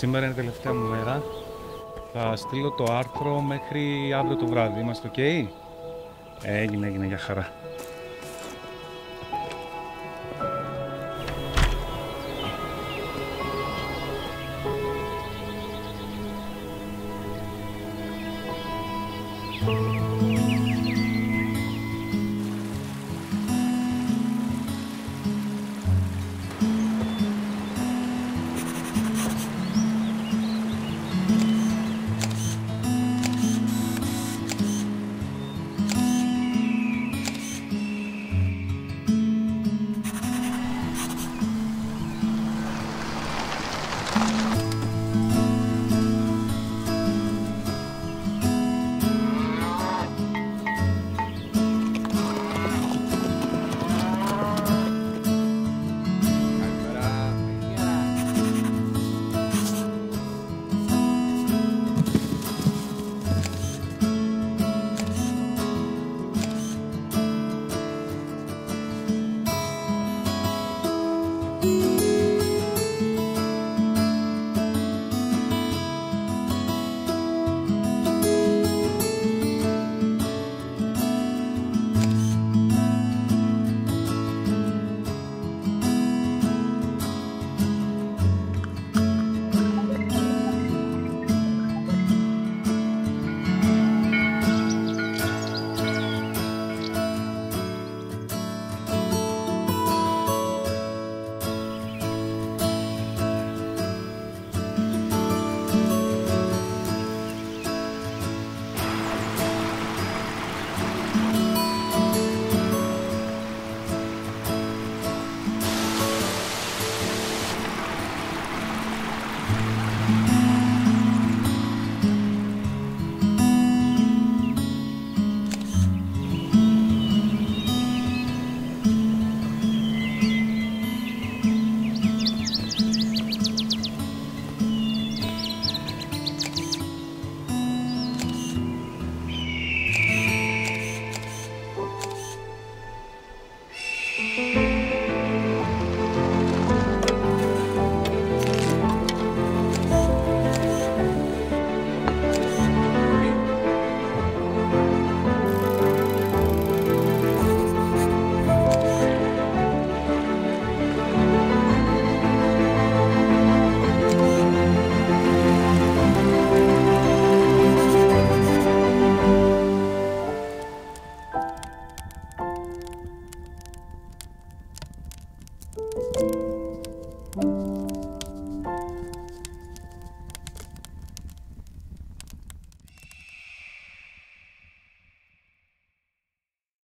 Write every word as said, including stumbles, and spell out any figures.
Σήμερα είναι η τελευταία μου μέρα. Θα στείλω το άρθρο μέχρι αύριο το βράδυ. Είμαστε ok? Έγινε, έγινε, για χαρά.